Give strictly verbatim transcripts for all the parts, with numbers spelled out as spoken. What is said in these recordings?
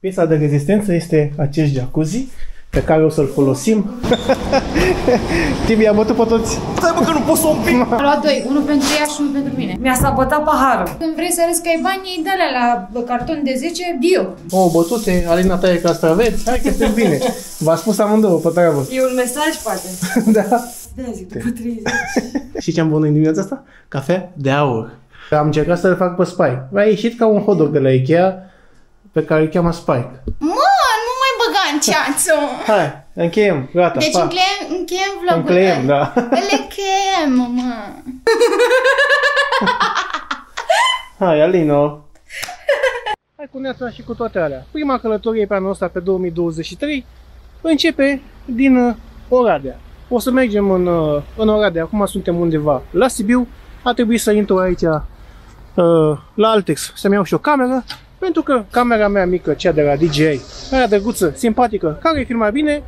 Piesa de rezistență este acest jacuzzi pe care o să-l folosim. Timi a bătut pe toți. Stai bă că nu pot să o împing. Am luat doi, unul pentru ea și unul pentru mine. Mi-a sabotat paharul. Când vrei să râzi că ai bani, îi dă-le la carton de zece, bio. O, bătute, Alina taie castraveți, hai că este bine. V-a spus amândouă pe treabă. E un mesaj, poate. Da. Da, zic, după treizeci. Știi ce am băut noi dimineața asta? Cafea de aur. Am încercat să le fac pe Spike. Mi-a ieșit ca un hot dog de la Ikea pe care îl cheamă Spike. Mă, nu mai băga în ceață! Hai, încheiem, gata, deci pa! Deci încheiem vlogul. Încheiem, da. Îl încheiem, mă! Hai, Alino! Hai cu neața și cu toate alea. Prima călătorie pe anul ăsta, pe două mii douăzeci și trei, începe din Oradea. O să mergem în, în Oradea, acum suntem undeva la Sibiu. A trebuit să intru aici la Altex să-mi iau și o cameră, pentru că camera mea mică, cea de la D J I, aia drăguță, simpatică, care e filma bine,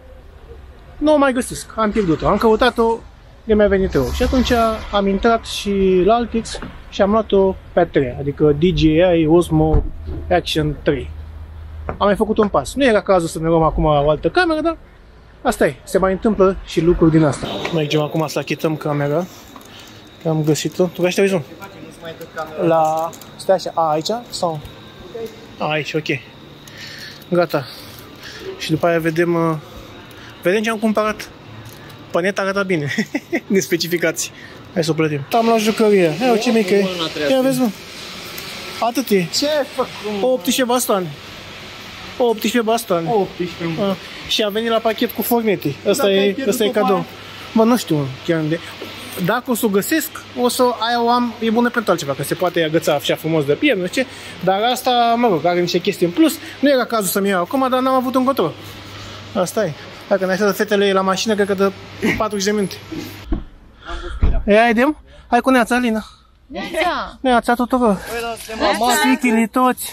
nu o mai găsesc, am pierdut-o, am căutat-o, de mi-a venit eu. Și atunci am intrat și la Altex și am luat-o pe a treia, adică D J I Osmo Action trei. Am mai făcut un pas, nu era cazul să ne luăm acum o altă cameră, dar asta e, se mai întâmplă și lucruri din asta. Mergem acum să achităm camera. Am găsit-o. Tu găsești zoom? La... stai așa, a, aici? Sau? A, aici, ok. Gata. Și după aia vedem... Uh... vedem ce am cumpărat. Panet arată bine. Din specificații. Hai să o plătim. Am luat jucărie. Ia, ce mică e. Ia, vezi, mă. Atât e. Ce ai făcut? optsprezece bastoane. optsprezece bastoane. optsprezece. Și a venit la pachet cu fornete. Asta e cadou. Bă, nu știu chiar unde. Dacă o să o găsesc, o să aia o am, e bună pentru altceva, că se poate agăța așa frumos de piele, nu știu ce, dar asta, mă rog, are niște chestii în plus, nu era cazul să-mi iau acum, dar n-am avut un control. Asta e. Dacă ne aștează fetele la mașină, cred că de patruzeci de minute. Ia, idem? Hai cu neața, Alina. Neața! Neața tuturor! Neața! Toți!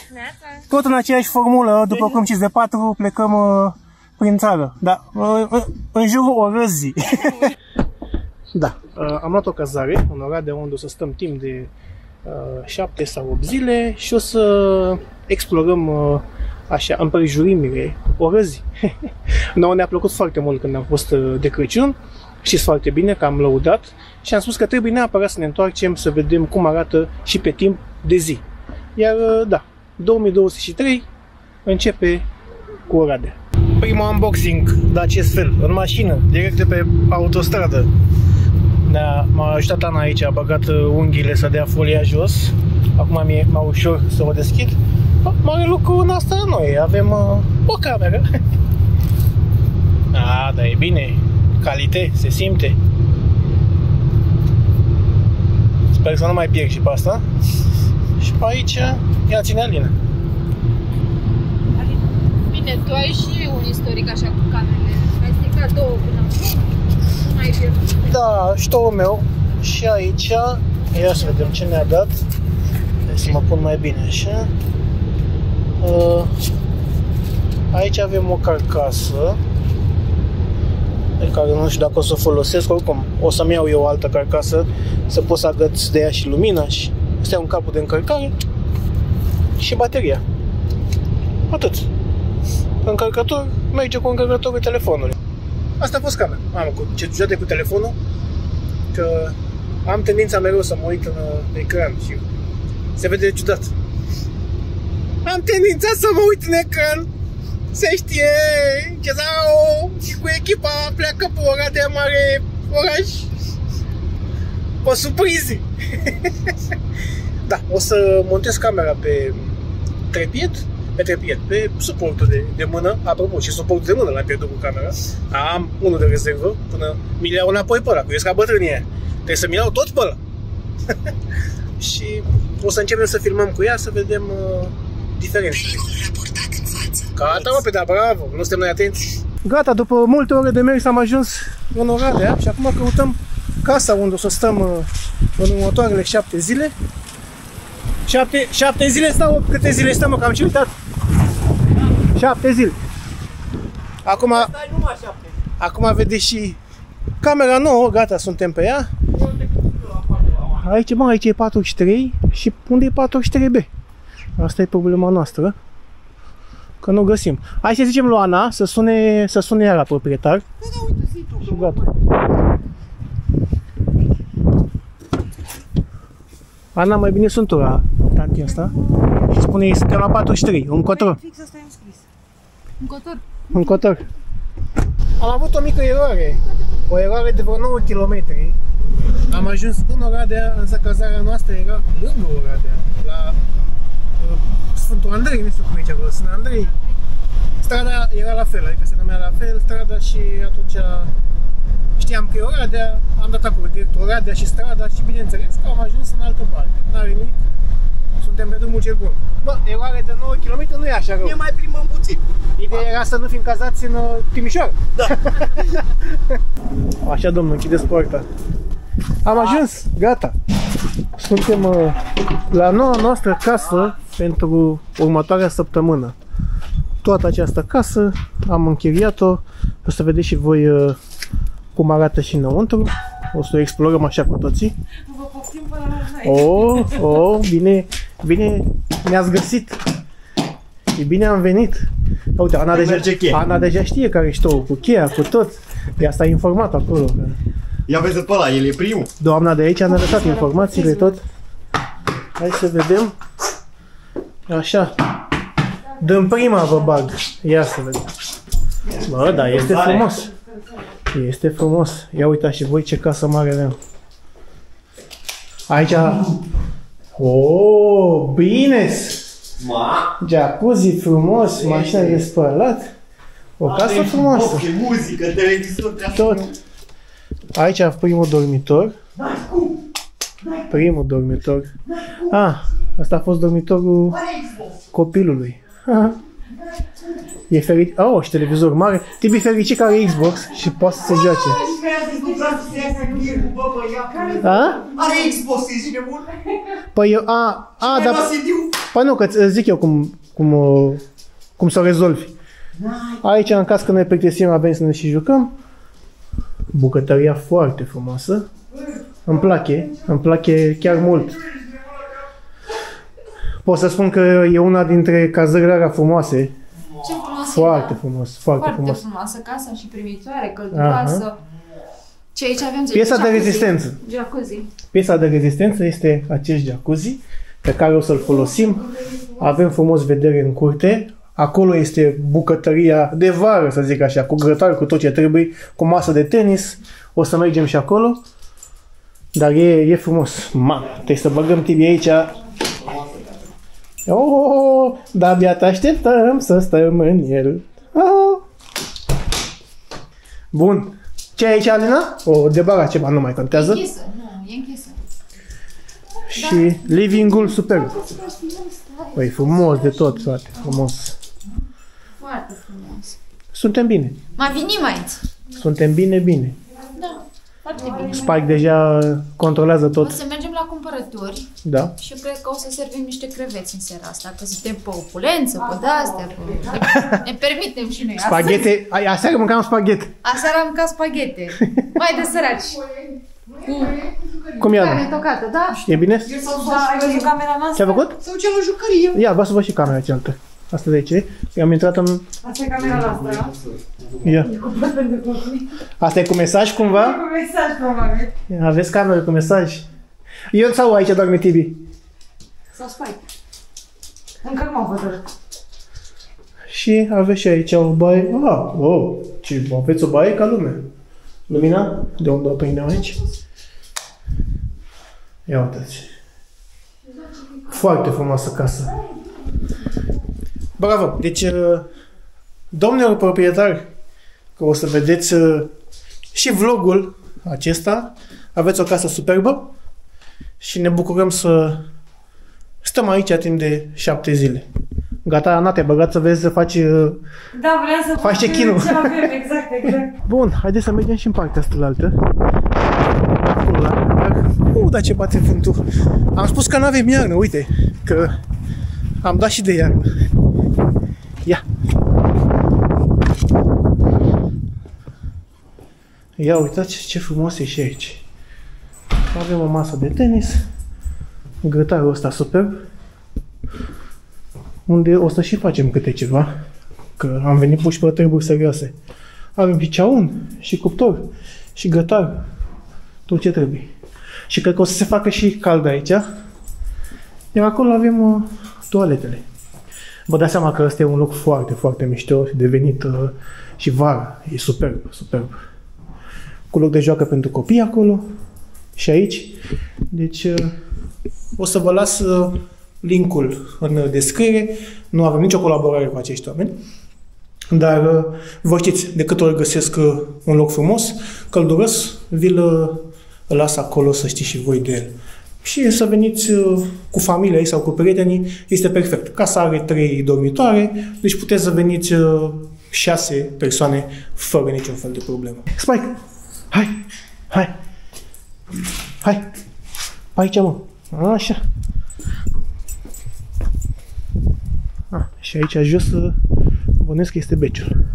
Tot în aceeași formulă, după cum știți de patru, plecăm prin țară, dar în jurul orăzii. Da, uh, am luat o cazare în Oradea unde o să stăm timp de uh, șapte sau opt zile și o să explorăm uh, așa, împrejurimile orăzii. Nouă ne-a plăcut foarte mult când am fost de Crăciun, știți foarte bine că am lăudat și am spus că trebuie neapărat să ne întoarcem să vedem cum arată și pe timp de zi. Iar uh, da, două mii douăzeci și trei începe cu Oradea. Primul unboxing de acest fel, în mașină, direct de pe autostradă. M-a ajutat Ana aici, a băgat unghiile să dea folia jos. Acum mi-e mai ușor să o deschid. Mare lucru în asta noi, avem uh, o cameră. A, dar e bine, calitate, se simte. Sper să nu mai pierd și pe asta. Și pe aici, ia ține Alina. Bine, tu ai și un istoric așa cu camerele. Ai stricat două până acum. Da, ștoul meu și aici, ia să vedem ce ne-a dat, să mă pun mai bine așa, aici avem o carcasă, pe care nu știu dacă o să o folosesc, oricum o să-mi iau eu o altă carcasă, să pot să agăț de ea și lumina și asta e un capul de încărcare și bateria, atât, încărcător, merge cu încărcătorul telefonului. Asta a fost camera. Am cercetate cu telefonul că am tendința mereu să mă uit în ecran și se vede ciudat. Am tendința să mă uit în ecran, se știe, ce zau, și cu echipa pleacă pe Oradea mare oraș, pe surprize. Da, o să montez camera pe trepied. Pe trepied, pe suportul de, de mână, apropo, și suportul de mână l-am pierdut cu camera. Am unul de rezervă până mi-l iau înapoi pe ăla, că eu sunt ca bătrânie. Trebuie să mi iau tot pe ăla. Și o să începem să filmăm cu ea, să vedem uh, diferențele. Gata, mă, pe da, bravo, nu suntem noi atenți. Gata, după multe ore de mers am ajuns în Oradea și acum căutăm casa unde o să stăm uh, în următoarele șapte zile. Șapte, șapte zile sau câte zile stăm, mă, că am și uitat? șapte zile. Acum, acum vedeți și camera nouă, gata, suntem pe ea. Aici, mă, aici e patruzeci și trei și unde e patruzeci și trei B? Asta e problema noastră. că nu găsim. Hai să zicem lui Ana să sune, să sune ea la proprietar. Da, da, uite, zi tu, și gata. Ana, mai bine sunt tu la tanti asta. Și spune-i, suntem la patruzeci și trei, un cotor. Fix asta e înscris. Un cotor. Un cotor. Am avut o mică eroare, o eroare de vreo nouă kilometri. Am ajuns în Oradea, însă cazarea noastră era lângă Oradea, la uh, Sfântul Andrei, nu știu cum e ce acolo, Sfântul Andrei. Strada era la fel, adică se numea la fel strada și atunci știam că e Oradea, am dat acolo direct Oradea și strada și bineînțeles că am ajuns în altă parte, n-are nimic, suntem pe drumul cel bun. Bă, eroare de nouă kilometri nu e așa rău. Ne mai primăm puțin. Ideea era să nu fim cazați în Timișoara. Da. Așa, domnul, închideți poarta. Am ajuns, gata. Suntem uh, la noua noastră casă pentru următoarea săptămână. Toată această casă am închiriat-o. O să vedeți și voi uh, cum arată și înăuntru. O să o explorăm așa cu toții. Vă poftim până la oh, oh, bine, bine ne-ați găsit. E bine am venit. Uite, Ana, deja, Ana deja știe care ești tu, cu cheia, cu tot. De asta e informat acolo. Ia vezi pe ăla, el e primul. Doamna de aici a lăsat informațiile tot. Hai să vedem. Așa. Din prima vă bag. Ia să vedem. Bă, da, este frumos. Este frumos. Ia uitați și voi ce casă mare avem. Aici... Oh, bine-s! Jacuzzi frumos, mașina de spălat. O casă frumoasă. Muzică, televizor, tot. Aici primul dormitor. Primul dormitor. Ah, asta a fost dormitorul copilului. Ah. E fericit. Oh, și televizor mare. Tibi fericit care are Xbox și poate să se joace. A? Are Xbox, îi zice bun? Păi eu, a, a, dar... Păi nu, că îți zic eu cum, cum, cum să o rezolvi. Aici, în caz că ne plictisim, avem să ne și jucăm. Bucătăria foarte frumoasă. Îmi place, îmi place chiar mult. Pot să spun că e una dintre cazările alea frumoase. Ce frumos, foarte frumos, foarte, foarte frumos. Frumoasă casa și primitoare, călduroasă. Ce aici avem? Piesa de rezistență. Jacuzzi. Piesa de rezistență este acest jacuzzi pe care o să-l folosim. Avem frumos vedere în curte. Acolo este bucătăria de vară, să zic așa, cu grătar, cu tot ce trebuie, cu masă de tenis. O să mergem și acolo. Dar e, e frumos. Mamă, trebuie să băgăm Tibi aici. Oh, dar abia te așteptăm să stăm în el. Ah. Bun. Ce ai aici, Alina? O debara ceva, nu mai contează. E închisă, nu, e închisă. Și da. Living-ul superb. Păi frumos de tot, frate, frumos. Foarte frumos. Suntem bine. Mai vinim aici. Suntem bine, bine. Da, foarte bine. Spike deja controlează tot. O să mergem la cumpărături. Da. Și eu cred că o să servim niște creveți în seara asta, că suntem pe opulență, pe de-astea, pe... Ne permitem și noi. Spaghete, aseară mâncam spaghete. Aseară am mâncat spaghete. Mai de săraci. Cu... Cum e Ana? Tocată, da? E bine? Ce-a făcut? Sau ce la jucărie. Ia, vă să văd și camera cealaltă. Asta de aici e. Eu am intrat în... Asta e camera noastră, da? Ia. Asta e cu mesaj cumva? E cu mesaj, probabil. Aveți cameră cu mesaj? Eu sau aici doarme Tibi? Sau Spike. Încă nu m-am hotărât. Și aveți și aici o baie. Ah, wow, ce, aveți o baie ca lume. Lumina? De unde o prindem aici? Ia uitați. Foarte frumoasă casă. Bravo! Deci, domnilor proprietari, că o să vedeți și vlogul acesta. Aveți o casă superbă și ne bucurăm să stăm aici timp de șapte zile. Gata, Ana, te-ai băgat să vezi să faci... Da, vreau să faci check-in-ul. Ce avem, exact, exact. Bun, haideți să mergem și în partea asta-l-altă. U, dar ce bate vântul. Am spus că nu avem iarnă, uite, că am dat și de iarnă. Ia. Ia, uitați ce frumos e și aici. Avem o masă de tenis. Grătarul ăsta superb. Unde o să și facem câte ceva. că am venit puși pe treburi serioase. Avem și ceaun, și cuptor, și grătar, tot ce trebuie. Și cred că o să se facă și cald aici. Iar acolo avem uh, toaletele. Vă dați seama că ăsta e un loc foarte, foarte mișto și devenit uh, și vara. E superb, superb. Cu loc de joacă pentru copii acolo și aici. Deci uh, o să vă las uh, link-ul în descriere. Nu avem nicio colaborare cu acești oameni. Dar uh, vă știți, de câte ori găsesc uh, un loc frumos, călduros, vi-l uh, las acolo să știți și voi de el. Și să veniți cu familia sau cu prietenii, este perfect. Casa are trei dormitoare, deci puteți să veniți șase persoane fără niciun fel de problemă. Spike! Hai! Hai! Hai! Aici, mă! Așa! A, și aici jos bănesc că este beciul.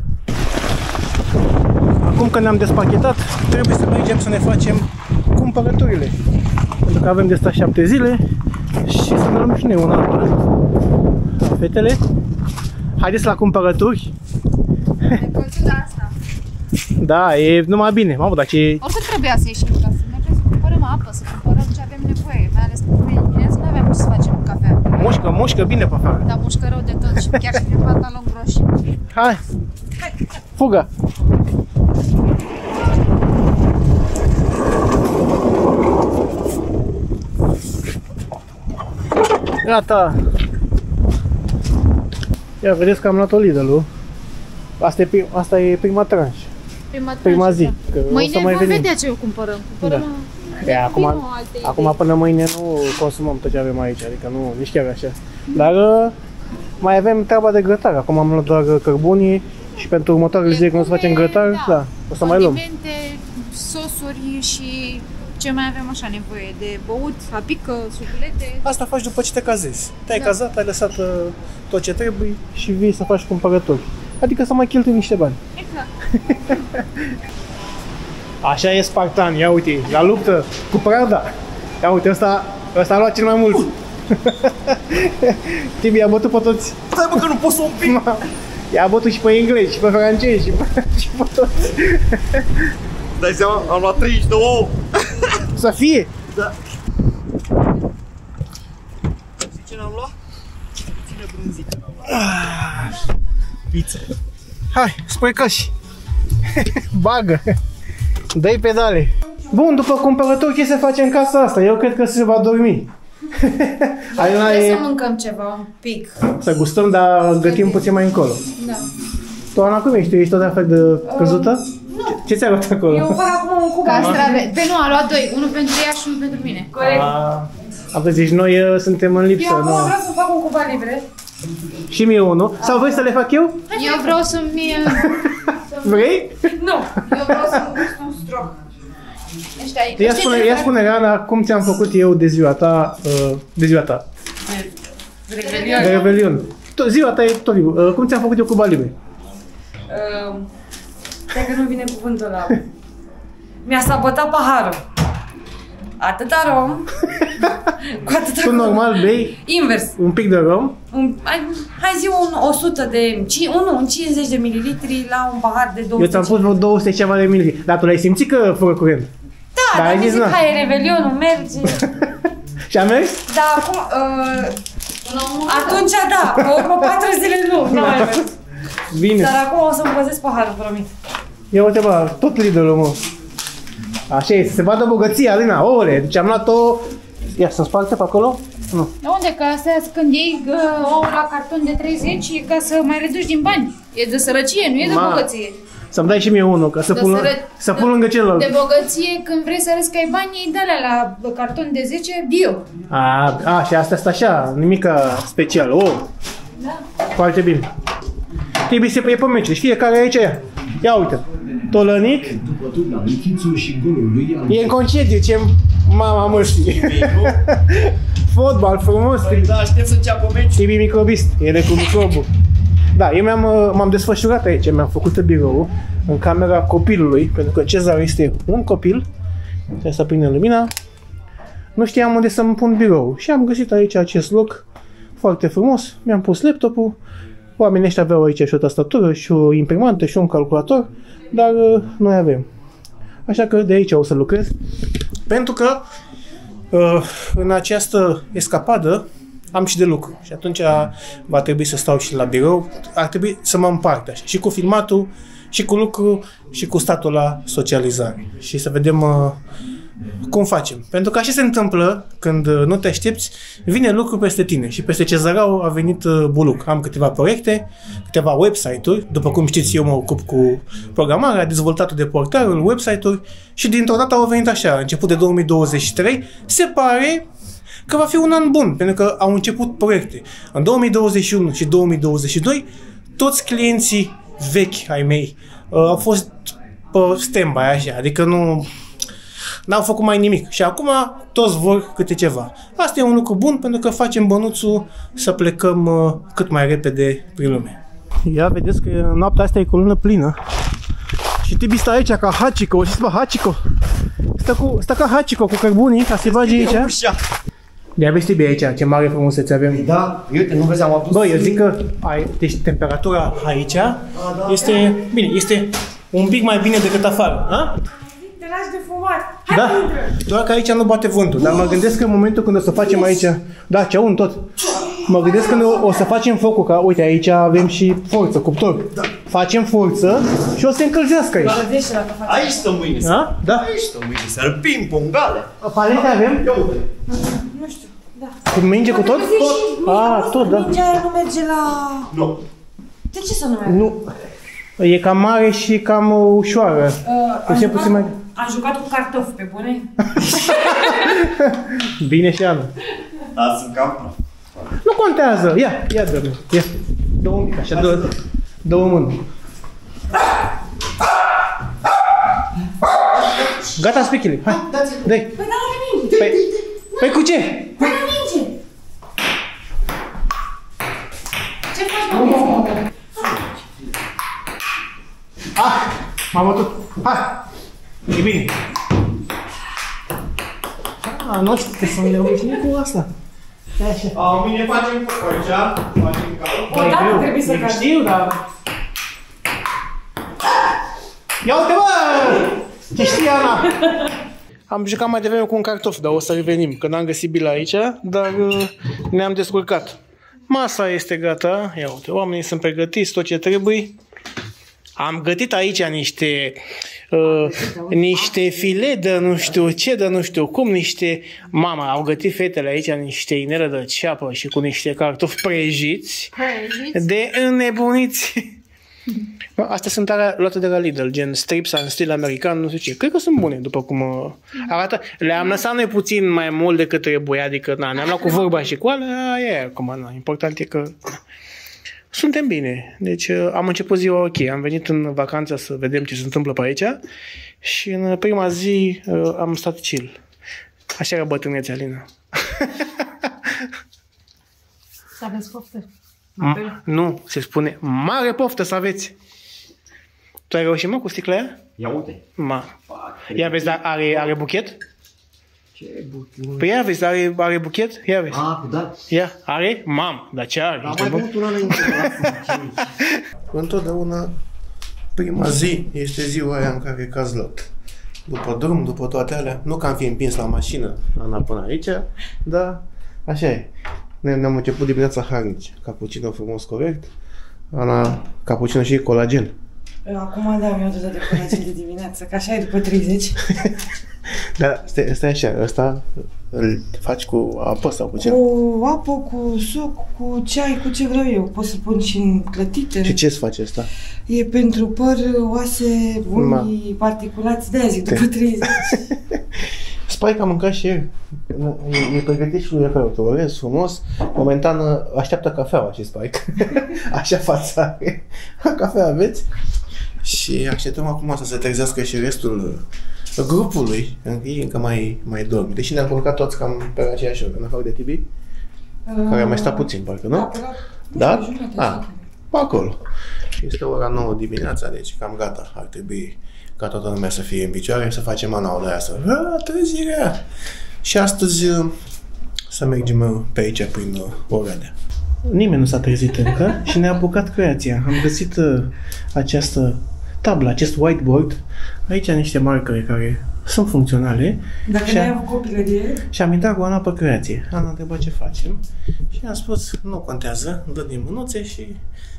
Acum că ne-am despachetat, trebuie să mergem să ne facem cumpărăturile. Pentru că avem de stat șapte zile și să ne luăm și noi una alta. Fetele, haideți la cumpărături. De asta. Da, e numai bine. Mamă, dar ce... Oricând trebuia să ieșim ca să mergem să cumpărăm apă, să cumpărăm ce avem nevoie. Mai ales pentru mine dimineața, nu aveam ce să facem cu cafea. Mușcă, mușcă bine pe afară. Da, mușcă rău de tot și chiar și prin pantalon roșii. Hai! Fuga! Gata! Ia, vedeți că am luat-o Lidl-ul. Asta e, prim, asta e prima tranș. Prima, prima zi. Da. Mâine vom vedea ce cumpărăm. cumpărăm da. Ia, acum, acum până mâine nu consumăm tot ce avem aici, adică nu, nici chiar așa. Dar mai avem treaba de grătar. Acum am luat doar cărbunii și pentru următoarele zile când o să facem grătar, da, da o să mai luăm. Alimente, sosuri și... Ce mai avem așa nevoie? De băut, apică, suculete? Asta faci după ce te cazezi. Te-ai da. cazat, ai lăsat uh, tot ce trebuie și vii să faci cumpărături. Adică să mai cheltui niște bani. Exact. Așa e spartan, ia uite, la luptă cu Prada. Ia uite, ăsta, ăsta a luat cel mai mult. Uh. Tibi i-a bătut pe toți. Stai bă că nu pot să oprim. I-a bătut și pe englezi, și pe francezi, și pe, și pe toți. Dai seama, am luat treizeci de ouă. Să fie? Da. Ce n-am luat? Ține brânzică n-am luat. Ah, pizza. Hai, spre căși. Bagă. Dă-i pedale. Bun, după cumpărături, ce se face în casa asta? Eu cred că se va dormi. Alina e... să mâncăm ceva, un pic. Să gustăm, dar gătim puțin mai încolo. Da. Tu, Ana, cum ești? Tu ești tot la fel de căzută? Ce ți-a luat acolo? Eu fac acum un cup castrave. Pe nu, a luat doi. Unul pentru ea și unul pentru mine. Corect. Aveți, deci noi uh, suntem în lipsă. Eu acum vreau să fac un cup alivre. Și mie unul. Sau vrei să le fac eu? Eu vreau să-mi... Vrei? Nu. Eu vreau să-mi gust un strop. Ia spune, ia spune, Ana, cum ți-am făcut eu de ziua ta... Uh, de ziua ta. Revelion. Revelion. Ziua ta e tot timpul. Uh, cum ți-am făcut eu cup alivre? Uh... Dacă nu vine cuvântul ăla. Mi-a sabotat paharul. Atâta rom. Cu atâta tu normal bei? Invers. Un pic de rom? Un, hai, hai zi un o sută de... Unu, un cincizeci de mililitri la un pahar de două sute. Eu ți-am pus vreo două sute ceva de mililitri. Dar tu l-ai simțit că fără curent? Da, dar ai zis, na. Hai, Revelionul merge. Și a mers? Da, acum... Uh, atunci da, pe urmă patru zile nu, nu mai mers. Bine. Dar acum o să-mi păzesc paharul, promit. Ia uite bă, tot Lidl-ul, mă. Așa e, se vadă bogăția, Alina, ouăle, deci am luat-o... Ia, să-mi sparte pe acolo? Nu. De unde? Că astea, când iei ouă la carton de treizeci, e ca să mai reduci din bani. E de sărăcie, nu e de bogăție. Să-mi dai și mie unul, ca să pun, să pun lângă celălalt. De bogăție, când vrei să arăți că ai bani, iei de-alea la carton de zece, bio. A, a, și astea sunt așa, nimica special, ouă. Da. Foarte bine. Trebuie să iei pe meciuri, fiecare aici e. Ia uite, Tolănic. E în concediu, ce mama mă știe. Fotbal frumos. Păi, da, aștept să înceapă meciul. Tibi microbist, el e cu microbul. Da, eu m-am desfășurat aici, mi-am făcut biroul în camera copilului, pentru că Cezar este un copil. Trebuie să prindem lumina. Nu știam unde să-mi pun biroul și am găsit aici acest loc foarte frumos. Mi-am pus laptopul. Oamenii ăștia aveau aici și o tastatură, și o imprimantă, și un calculator, dar uh, noi avem. Așa că de aici o să lucrez, pentru că uh, în această escapadă am și de lucru. Și atunci va trebui să stau și la birou, ar trebui să mă împart așa, și cu filmatul, și cu lucru, și cu statul la socializare. Și să vedem uh, cum facem. Pentru că așa se întâmplă când nu te aștepți, vine lucru peste tine. Și peste Cezarau a venit buluc. Am câteva proiecte, câteva website-uri. După cum știți, eu mă ocup cu programarea, dezvoltatul de portaluri, website-uri. Și dintr-o dată au venit așa, început de două mii douăzeci și trei, se pare că va fi un an bun, pentru că au început proiecte. În două mii douăzeci și unu și două mii douăzeci și doi, toți clienții vechi ai mei au fost pe stand-by așa, adică nu... n-au făcut mai nimic și acum toți vor câte ceva. Asta e un lucru bun pentru că facem bănuțul să plecăm uh, cât mai repede prin lume. Ia vedeți că noaptea asta e cu lună plină și Tibi stă aici ca Hachiko, o știți bă, Hachiko? Stă, cu, stă ca Hachiko cu cărbunii ca să-i bage aici. De-aia vezi Tibi aici, ce mare frumusețe avem. Da, eu te nu vezi, am adus. Bă, eu zic că ai, deci temperatura aici a, da, este, bine, este un pic mai bine decât afară. A? De fumat. Hai da, doar că aici nu bate vântul, dar mă gândesc că în momentul când o să facem aici, da, ce un tot, mă gândesc când o, o să facem focul, ca uite aici avem și forță, cuptor, da. Facem forță și o să se încălzească aici. Aici stăm mâine seara, da? Aici stăm mâine seara, ping-pong, gale. Palete avem? Nu știu, da. Cum merge cu tot? Tot. A, tot, da. Mingea nu merge la... Nu. De ce să nu merge? Nu. E cam mare și cam ușoară. Uh, ce puțin mai... Am jucat cu cartofi, pe bune? Bine și anul. Da, sunt cam... Nu contează! Ia, ia, dă-mi, ia. Dă un mic, așa, dă, dă o mână. Gata, spichile, hai, dă-i. Păi dar nu minge! Păi, păi cu ce? Păi nu minge! Ce faci, mă? Ah, m-am bătut, hai! E bine. A, nu știu, să ne obișnuim cu asta. A, mine facem cu aici, facem ca... O, da, trebuie să faci. Știu, dar... Ia uite, bă! Ce știi, Ana? Am jucat mai devreme cu un cartof, dar o să revenim, că n-am găsit bila aici, dar ne-am descurcat. Masa este gata, ia uite, oamenii sunt pregătiți, tot ce trebuie. Am gătit aici niște uh, niște file de nu știu ce, de nu știu cum, niște... Mama, au gătit fetele aici niște inele de ceapă și cu niște cartofi prejiți, prejiți. De înnebuniți. Astea sunt alea luate de la Lidl, gen strips în stil american, nu știu ce. Cred că sunt bune, după cum arată. Le-am lăsat noi puțin mai mult decât trebuia, adică ne-am luat cu vorba și cu alea, e acum, na, important e că... Suntem bine, deci am început ziua ok, am venit în vacanță să vedem ce se întâmplă pe aici și în prima zi uh, am stat chill. Așa era bătrânețe, Alina. Să aveți poftă? Nu, se spune mare poftă să aveți. Tu ai reușit, mă, cu sticla aia? Ia uite. Ma. Ia vezi, dar are, are buchet? Ce buchet? Păi ia vezi, are, are buchet? Ia vezi. A, da. Ia, are? Mam, dar ce are? Am mai băut una înainte. Întotdeauna, prima zi este ziua aia în care cazi lot. După drum, după toate alea, nu că am fi împins la mașină, Ana, până aici, dar așa e. Ne-am început dimineața harnici. Capucino frumos, corect. Ana, capucino și colagen. Acum, da, mi-am dat de colagen de dimineață, că așa e după treizeci. Dar stai, stai așa, ăsta îl faci cu apă sau cu ce? Cu apă, cu suc, cu ceai, cu ce vreau eu. Pot să pun și în clătite. Și ce-ți face asta? E pentru păr, oase, unii particulați, de-aia zic, după treizeci. Spai că am mâncat și el. E pregătit și lui Efeu, te urez frumos. Momentan așteaptă cafeaua și spai că așa fața are. Cafea aveți? Și așteptăm acum să se trezească și restul grupului, ei încă mai, mai dorm. Deși ne-am culcat toți cam pe aceeași oră, în afară de Tibi, uh, care a mai stat puțin, parcă, nu? Da? Dar, nu știu, a, a, acolo. Și este ora nouă dimineața, deci cam gata. Ar trebui ca toată lumea să fie în picioare, să facem anaul aia, să... A, trezirea! Și astăzi să mergem pe aici, prin Oradea. Nimeni nu s-a trezit încă și ne-a apucat creația. Am găsit uh, această tablă, acest whiteboard. Aici niște marcări care sunt funcționale. Dacă n-ai avut copiile de ele? Și am intrat cu Ana pe creație. Ana a întrebat ce facem și am spus nu contează, dă din mânuțe și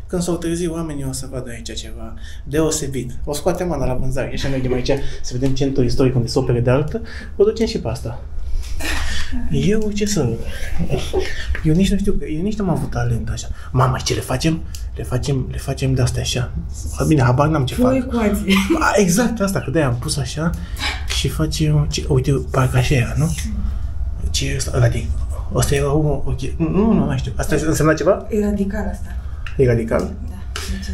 când s-au trezit oamenii o să vadă aici ceva deosebit. O scoatem Ana la vânzare. Așa mergem aici să vedem centru istoric unde se opere de altă. O ducem și pe asta. Eu ce să... Eu nici nu știu, eu nici nu am avut talent așa. Mama, ce le facem? Le facem, le facem de astea așa. Bine, habar n-am ce fac. Exact asta, că de-aia am pus așa și face... Ce, uite, parcă așa era, nu? Ce e ăsta? Ăsta era o... Okay. Nu, nu, nu știu. Asta însemna ceva? E radical asta. E radical? Da.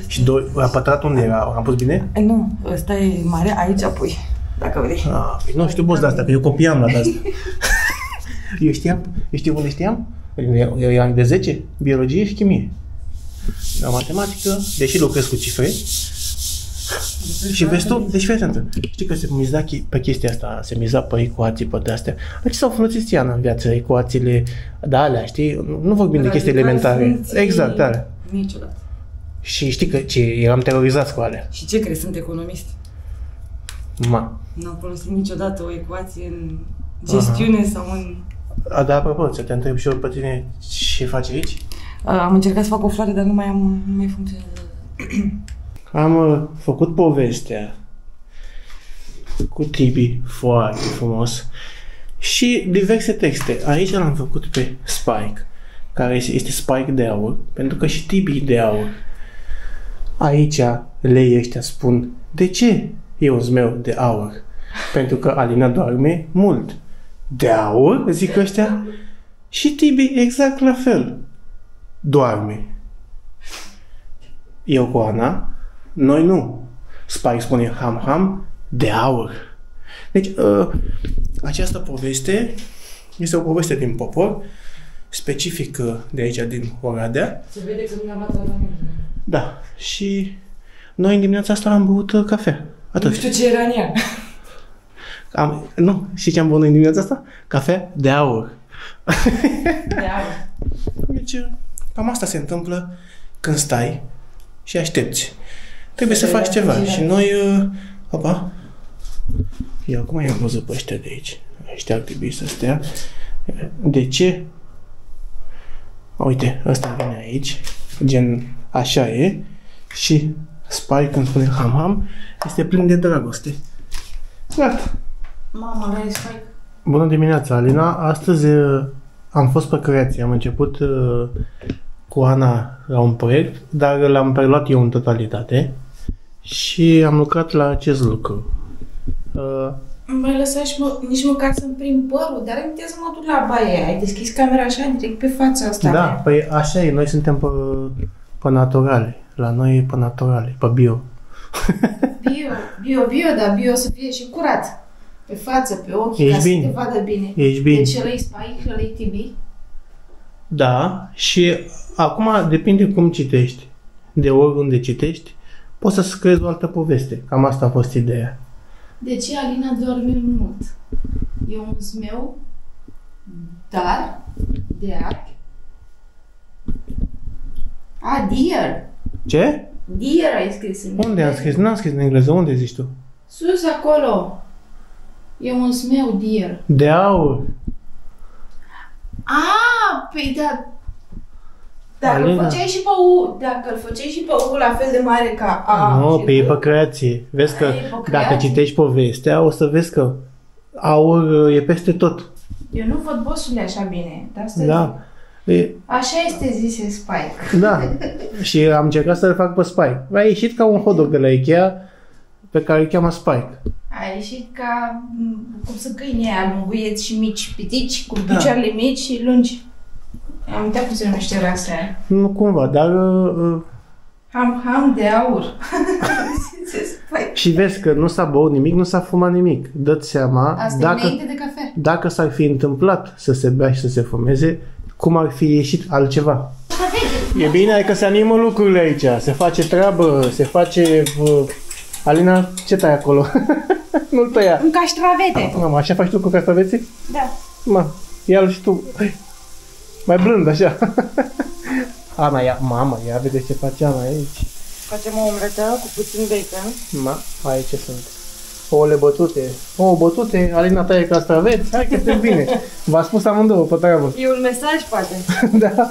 Și doi, pătrat unde era? Am pus bine? Nu, ăsta e mare, aici apoi. Dacă vrei. Ah, nu știu, boss, de asta, că eu copiam la asta. Eu știam, eu știu unde știam? Eu, eu eram de zece, biologie și chimie. La matematică, deși lucrez cu cifre, și vestul, deci fii atentă. Știi că se miza pe chestia asta, se miza pe ecuații, pe de-astea. Deci s-au folosit Siana în viață, ecuațiile, da, alea, știi? Nu vorbim de chestii elementare. Exact, alea. Niciodată. Și știi că ce, eram terorizat cu alea. Și ce crezi, sunt economist? Ma. N-am folosit niciodată o ecuație în gestiune. Aha. Sau în... A, da, apropo, să te întreb și eu pe tine ce faci aici? A, am încercat să fac o floare, dar nu mai, am, nu mai funcționează. Am făcut povestea cu Tibi, foarte frumos, și diverse texte. Aici l-am făcut pe Spike, care este Spike de aur, pentru că și Tibi de aur. Aici lei ăștia spun, de ce e un zmeu de aur? Pentru că Alina doarme mult. De aur, zic ăștia. Și Tibi exact la fel. Doarme. Eu cu Ana, noi nu. Spike spune ham-ham, de aur. Deci, uh, această poveste este o poveste din popor, specifică de aici, din Oradea. Se vede că nu am luat la mine. Da. Și noi în dimineața asta am băut cafea. Atât. Nu știu ce era în ea. Am, nu, și ce am băut în dimineața asta? Cafea de aur. De aur. Deci, cam asta se întâmplă când stai și aștepți. Trebuie să, să faci ceva. Zi, și noi... Uh, opa! Ia, acum i-am văzut pe ăștia de aici. Ăștia ar trebui să stea. De ce? Uite, ăsta vine aici. Gen, așa e. Și Spike, când spune ham-ham, este plin de dragoste. Gata. Mama mea e Spike. Bună dimineața, Alina. Astăzi am fost pe creație. Am început uh, cu Ana la un proiect, dar l-am preluat eu în totalitate și am lucrat la acest lucru. Uh, M-ai lăsat și mă, nici măcar să-mi prind părul, dar îmi să mă duc la baie. Ai deschis camera așa, direct pe fața asta. Da, mea. Păi așa e. Noi suntem pe, pe naturale. La noi e pe naturale, pe bio. Bio, bio, bio, dar bio să fie și curat. Pe față, pe ochi, ești ca bine. Să te vadă bine. Ești bine. Deci ăla-i Spike, ăla-i Tibi. Da, și acum depinde cum citești. De oriunde citești, poți să scriezi o altă poveste. Cam asta a fost ideea. De ce Alina doarme mult? E un zmeu, dar, de ar. A, dear. Ce? Dear ai scris în... Unde am scris? N-am scris în engleză. Unde zici tu? Sus, acolo. E un zmeu, dear. De aur. A, păi da. Dacă îl făceai și pe U, dacă îl făceai și pe U la fel de mare ca A. Nu, pe e pe creație. Vezi că dacă citești povestea, o să vezi că aur e peste tot. Eu nu văd bossule așa bine. Da. E... Așa este zise Spike. Da. Și am încercat să-l fac pe Spike. A ieșit ca un hot dog de la Ikea pe care îl cheamă Spike. A ieșit ca cum să câinii aia lunguieți și mici pitici, cu da. Picioarele mici și lungi. Am uitat cum se numește rasa aia. Nu cumva, dar... Uh, ham, ham de aur. Și vezi că nu s-a băut nimic, nu s-a fumat nimic. Dă-ți seama asta dacă, de cafea. Dacă s-ar fi întâmplat să se bea și să se fumeze, cum ar fi ieșit altceva. E bine că se animă lucrurile aici, se face treabă, se face... Uh, Alina, ce tai acolo? Nu-l tăia. Un castravete. Mama, așa faci tu cu castraveții? Da. Mă, ia-l și tu. Mai blând, așa. Ana, ia, mama, ia vede ce face Ana aici. Facem o omletă cu puțin bacon. Ma, aici sunt ouăle bătute. Ouă bătute, Alina taie castraveți, hai că este bine. V-a spus amândouă pe treabă. E un mesaj, poate. Da.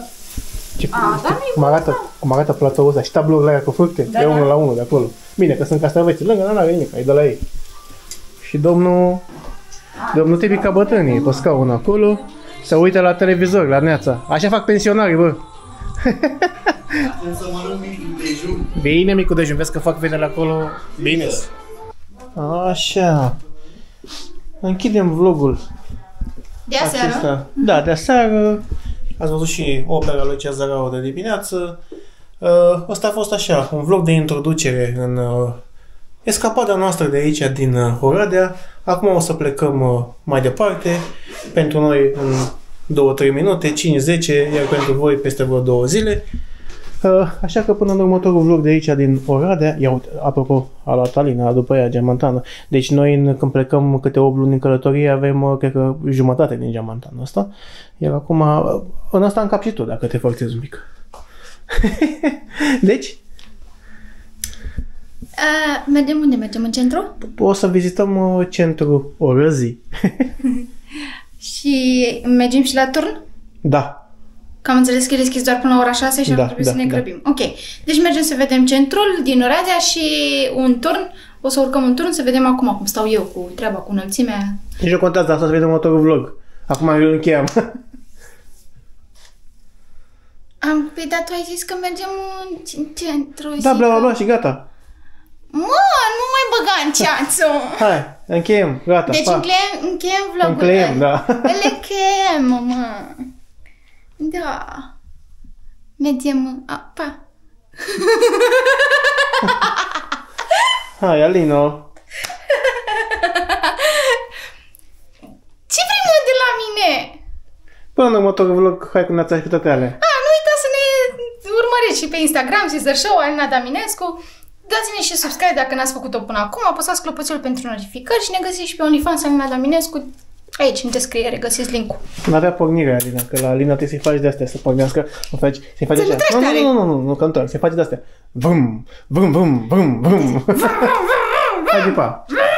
Ce, a, da, cum, arată, cum arată platoul ăsta și tablourile alea cu fructe, da, e unul la unul de acolo. Bine, că sunt castraveți lângă, dar n-are nimic, e de la ei. Și domnul, a, domnul Tibica Bătânii e pe scaun acolo, se uită la televizor, la neața. Așa fac pensionarii, bă. Să mănânc micul dejun. Bine, micul dejun, vezi că fac venele acolo, bine. Așa. Închidem vlogul. De aseară? Da, de aseară. Ați văzut și opera lui Cezarau de dimineață. Ăsta a fost așa, un vlog de introducere în escapada noastră de aici, din Oradea. Acum o să plecăm mai departe. Pentru noi în două trei minute, cinci zece, iar pentru voi peste vreo două zile. Așa că până în următorul vlog de aici din Oradea, ia uite, apropo, a luat Alina, după aia geamantană. Deci noi când plecăm câte opt luni în călătorie avem, cred că, jumătate din geamantanul ăsta. Iar acum, în asta încap și tu, dacă te forțezi un pic. Deci? A, mergem unde? Mergem în centru? O să vizităm centrul Orăzii. Și mergem și la turn? Da. Că am înțeles că e deschis doar până la ora șase și da, ar trebui da, să ne da. grăbim. Ok. Deci mergem să vedem centrul din Oradea și un turn. O să urcăm un turn să vedem acum cum stau eu cu treaba, cu înălțimea. Nici nu contează, asta să vedem următorul vlog. Acum eu încheiam. Am pidat, tu ai zis că mergem în centru. Da, bla, bla, bla și gata. Mă, nu mai băga în ceață. Hai, încheiem, gata. Deci încheiem, încheiem vlogul. Încheiem, da. Îl încheiem, mă. Da. Mergem. A, pa. Hai, Alino. Ce vrei mă de la mine? Până în următorul vlog, hai că ne-ați așteptat ale. A, nu uita să ne urmăriți și pe Instagram, Sister Show, Alina Daminescu. Dați-ne și subscribe dacă n-ați făcut-o până acum. Apăsați clopoțelul pentru notificări și ne găsiți și pe OnlyFans Alina Daminescu. Aici, în descriere, găsiți link-ul. N-avea pornirea, Alina, că la Alina trebuie să-i faci de-astea, să pornească, să-i faci de-astea. Nu, nu, nu, nu, nu, că întoarc, să-i faci de-astea. Vum, vum, vum, vum, vum. Hai, pa!